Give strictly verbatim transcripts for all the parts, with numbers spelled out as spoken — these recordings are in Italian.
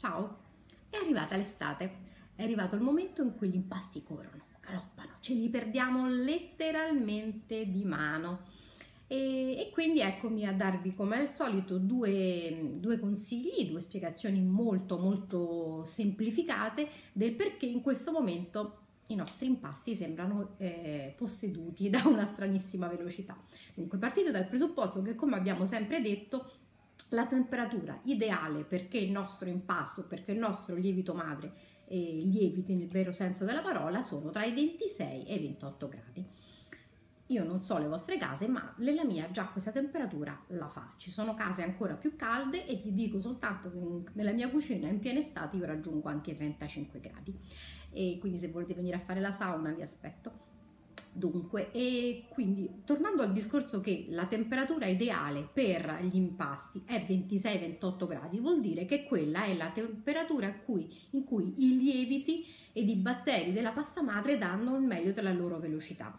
Ciao! È arrivata l'estate, è arrivato il momento in cui gli impasti corrono, galoppano, ce li perdiamo letteralmente di mano. E, e quindi eccomi a darvi come al solito due, due consigli, due spiegazioni molto molto semplificate del perché in questo momento i nostri impasti sembrano eh, posseduti da una stranissima velocità. Dunque, partite dal presupposto che, come abbiamo sempre detto, la temperatura ideale perché il nostro impasto, perché il nostro lievito madre eh, lieviti nel vero senso della parola, sono tra i ventisei e i ventotto gradi. Io non so le vostre case, ma nella mia già questa temperatura la fa. Ci sono case ancora più calde e vi dico soltanto che nella mia cucina in piena estate io raggiungo anche i trentacinque gradi. E quindi se volete venire a fare la sauna vi aspetto. Dunque, e quindi tornando al discorso che la temperatura ideale per gli impasti è ventisei ventotto gradi, vuol dire che quella è la temperatura a cui, in cui i lieviti ed i batteri della pasta madre danno il meglio della loro velocità.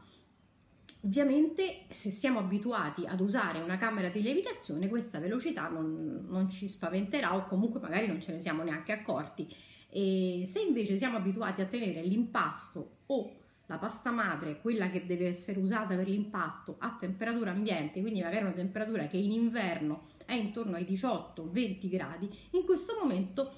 Ovviamente, se siamo abituati ad usare una camera di lievitazione, questa velocità non, non ci spaventerà, o comunque magari non ce ne siamo neanche accorti. E se invece siamo abituati a tenere l'impasto o la pasta madre, quella che deve essere usata per l'impasto, a temperatura ambiente, quindi magari una temperatura che in inverno è intorno ai diciotto venti gradi, in questo momento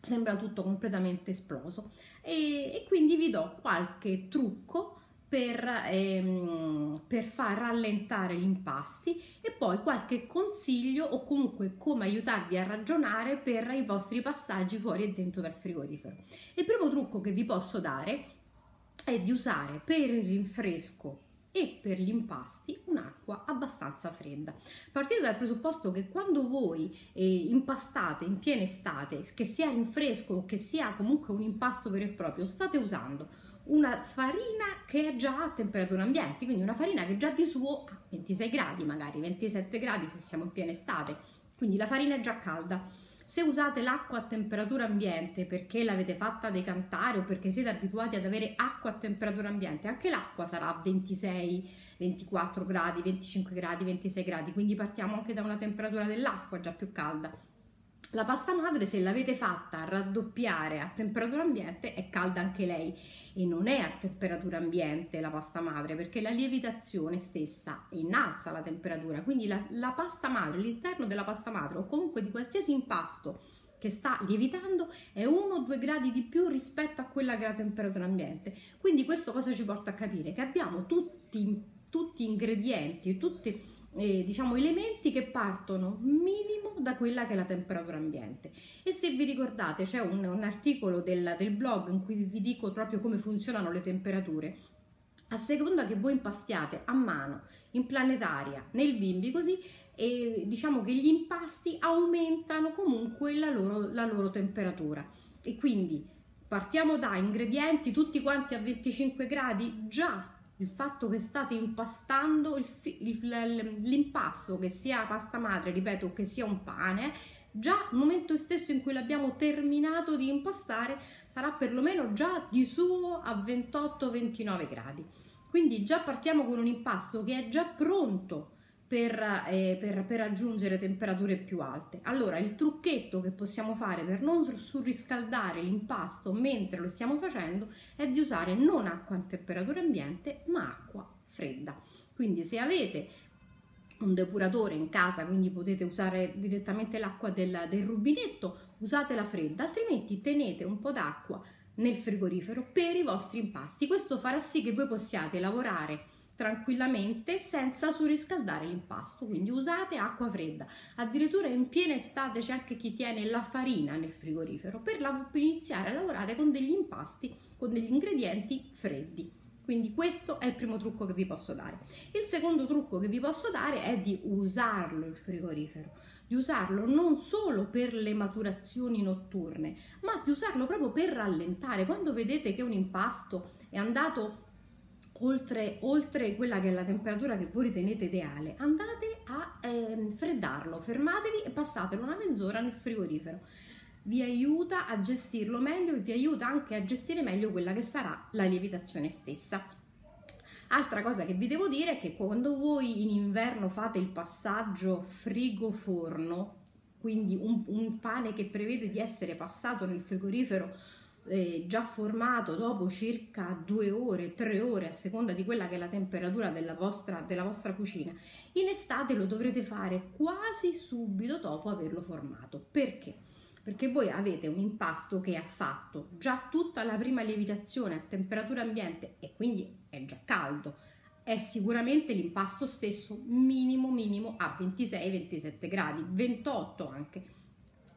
sembra tutto completamente esploso. E, e quindi vi do qualche trucco per, ehm, per far rallentare gli impasti, e poi qualche consiglio o comunque come aiutarvi a ragionare per i vostri passaggi fuori e dentro dal frigorifero. Il primo trucco che vi posso dare è di usare per il rinfresco e per gli impasti un'acqua abbastanza fredda. Partite dal presupposto che quando voi eh, impastate in piena estate, che sia rinfresco o che sia comunque un impasto vero e proprio, state usando una farina che è già a temperatura ambiente, quindi una farina che già di suo ha ventisei gradi, magari ventisette gradi se siamo in piena estate, quindi la farina è già calda. Se usate l'acqua a temperatura ambiente perché l'avete fatta decantare o perché siete abituati ad avere acqua a temperatura ambiente, anche l'acqua sarà a ventisei ventiquattro gradi, venticinque gradi, ventisei gradi, quindi partiamo anche da una temperatura dell'acqua già più calda. La pasta madre, se l'avete fatta raddoppiare a temperatura ambiente, è calda anche lei, e non è a temperatura ambiente la pasta madre, perché la lievitazione stessa innalza la temperatura, quindi la, la pasta madre, l'interno della pasta madre o comunque di qualsiasi impasto che sta lievitando è uno o due gradi di più rispetto a quella che è la temperatura ambiente. Quindi questo cosa ci porta a capire? Che abbiamo tutti, tutti ingredienti, tutti Eh, diciamo elementi che partono minimo da quella che è la temperatura ambiente. E se vi ricordate c'è un, un articolo del, del blog in cui vi dico proprio come funzionano le temperature. A seconda che voi impastiate a mano, in planetaria, nel bimbi, così, eh, diciamo che gli impasti aumentano comunque la loro, la loro temperatura. E quindi partiamo da ingredienti tutti quanti a venticinque gradi. Già il fatto che state impastando l'impasto, che sia pasta madre, ripeto, che sia un pane, già al momento stesso in cui l'abbiamo terminato di impastare sarà perlomeno già di suo a ventotto ventinove gradi. Quindi già partiamo con un impasto che è già pronto per, eh, per, per raggiungere temperature più alte. Allora, il trucchetto che possiamo fare per non surriscaldare l'impasto mentre lo stiamo facendo è di usare non acqua a temperatura ambiente ma acqua fredda. Quindi se avete un depuratore in casa, quindi potete usare direttamente l'acqua del, del rubinetto, usatela fredda, altrimenti tenete un po' d'acqua nel frigorifero per i vostri impasti. Questo farà sì che voi possiate lavorare tranquillamente senza surriscaldare l'impasto, quindi usate acqua fredda. Addirittura in piena estate c'è anche chi tiene la farina nel frigorifero per, la, per iniziare a lavorare con degli impasti, con degli ingredienti freddi. Quindi questo è il primo trucco che vi posso dare. Il secondo trucco che vi posso dare è di usarlo il frigorifero, di usarlo non solo per le maturazioni notturne, ma di usarlo proprio per rallentare. Quando vedete che un impasto è andato Oltre, oltre quella che è la temperatura che voi ritenete ideale, andate a eh, freddarlo, fermatevi e passatelo una mezz'ora nel frigorifero. Vi aiuta a gestirlo meglio e vi aiuta anche a gestire meglio quella che sarà la lievitazione stessa. Altra cosa che vi devo dire è che quando voi in inverno fate il passaggio frigo-forno, quindi un, un pane che prevede di essere passato nel frigorifero eh, già formato dopo circa due ore, tre ore, a seconda di quella che è la temperatura della vostra, della vostra cucina. In estate lo dovrete fare quasi subito dopo averlo formato. Perché? Perché voi avete un impasto che ha fatto già tutta la prima lievitazione a temperatura ambiente e quindi è già caldo. È sicuramente l'impasto stesso minimo minimo a ventisei ventisette gradi, ventotto anche.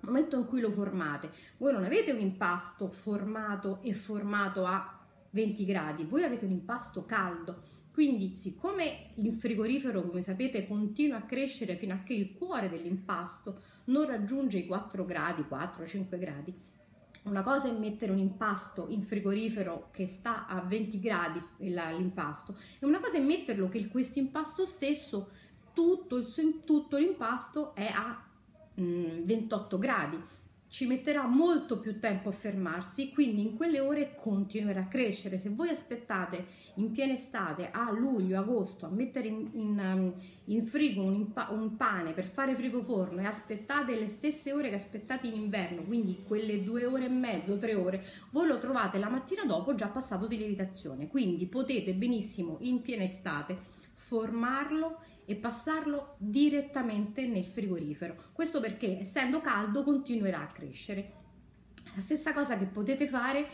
Nel momento in cui lo formate, voi non avete un impasto formato e formato a venti gradi, voi avete un impasto caldo. Quindi, siccome il frigorifero, come sapete, continua a crescere fino a che il cuore dell'impasto non raggiunge i quattro gradi, quattro cinque gradi, una cosa è mettere un impasto in frigorifero che sta a venti gradi l'impasto, e una cosa è metterlo che questo impasto stesso, tutto, tutto l'impasto è a mm, ventotto gradi. Ci metterà molto più tempo a fermarsi, quindi in quelle ore continuerà a crescere. Se voi aspettate in piena estate, a luglio, agosto, a mettere in, in, in frigo un, un pane per fare frigoforno e aspettate le stesse ore che aspettate in inverno, quindi quelle due ore e mezzo, tre ore, voi lo trovate la mattina dopo già passato di lievitazione. Quindi potete benissimo in piena estate formarlo e passarlo direttamente nel frigorifero. Questo perché, essendo caldo, continuerà a crescere. La stessa cosa che potete fare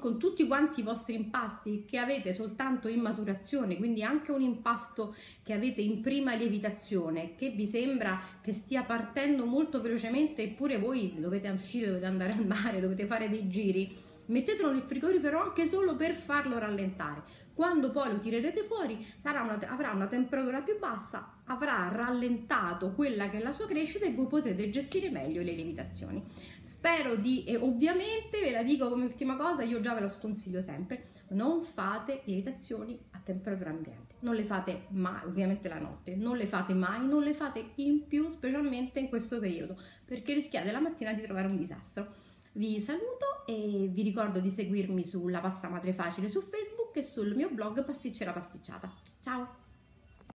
con tutti quanti i vostri impasti che avete soltanto in maturazione, quindi anche un impasto che avete in prima lievitazione, che vi sembra che stia partendo molto velocemente, eppure voi dovete uscire, dovete andare al mare, dovete fare dei giri. Mettetelo nel frigorifero anche solo per farlo rallentare. Quando poi lo tirerete fuori sarà una, avrà una temperatura più bassa, avrà rallentato quella che è la sua crescita e voi potrete gestire meglio le lievitazioni. Spero di, e ovviamente ve la dico come ultima cosa, io già ve lo sconsiglio sempre, non fate lievitazioni a temperatura ambiente, non le fate mai, ovviamente la notte, non le fate mai, non le fate in più, specialmente in questo periodo, perché rischiate la mattina di trovare un disastro. Vi saluto e vi ricordo di seguirmi sulla Pasta Madre Facile su Facebook e sul mio blog Pasticcera Pasticciata. Ciao!